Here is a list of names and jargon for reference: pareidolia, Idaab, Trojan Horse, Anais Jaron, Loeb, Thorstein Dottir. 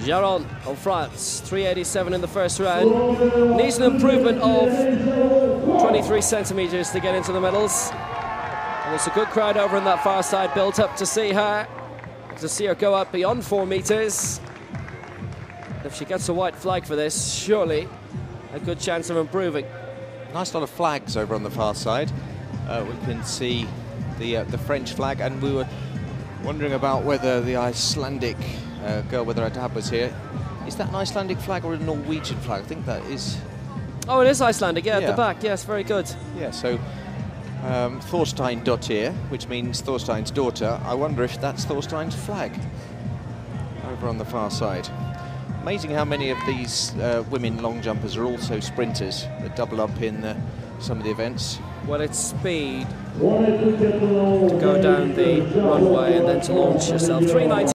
Jaron of France, 387 in the first round. Needs an improvement of 23 centimeters to get into the medals. And there's a good crowd over in that far side built up to see her. To see her go up beyond 4 meters. If she gets a white flag for this, surely a good chance of improving. Nice lot of flags over on the far side. We can see the French flag, and we were wondering about whether the Icelandic girl, whether Idaab was here. Is that an Icelandic flag or a Norwegian flag? I think that is... Oh, it is Icelandic, yeah, at the back. Yes, very good. Yeah, so Thorstein Dottir, which means Thorstein's daughter. I wonder if that's Thorstein's flag over on the far side. Amazing how many of these women long jumpers are also sprinters. They double up in some of the events. Well, it's speed to go down the runway and then to launch yourself. 390.